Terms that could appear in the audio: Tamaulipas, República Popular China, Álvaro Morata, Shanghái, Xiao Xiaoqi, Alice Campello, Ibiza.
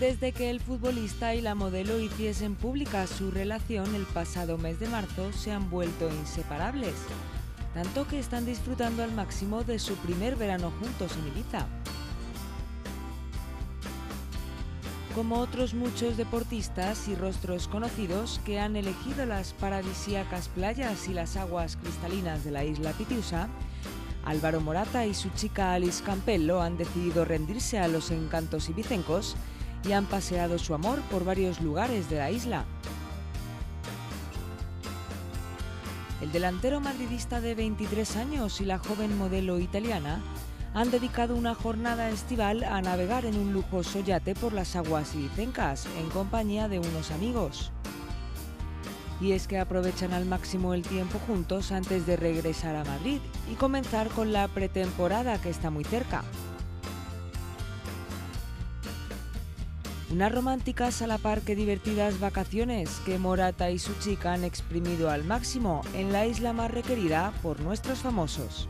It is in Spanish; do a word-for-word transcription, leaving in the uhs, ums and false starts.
desde que el futbolista y la modelo hiciesen pública su relación el pasado mes de marzo, se han vuelto inseparables, tanto que están disfrutando al máximo de su primer verano juntos en Ibiza. Como otros muchos deportistas y rostros conocidos que han elegido las paradisíacas playas y las aguas cristalinas de la isla Pitiusa, Álvaro Morata y su chica Alice Campello han decidido rendirse a los encantos ibicencos y han paseado su amor por varios lugares de la isla. El delantero madridista de veintitrés años y la joven modelo italiana han dedicado una jornada estival a navegar en un lujoso yate por las aguas ibicencas en compañía de unos amigos. Y es que aprovechan al máximo el tiempo juntos antes de regresar a Madrid y comenzar con la pretemporada, que está muy cerca. Unas románticas a la par que divertidas vacaciones que Morata y su chica han exprimido al máximo en la isla más requerida por nuestros famosos.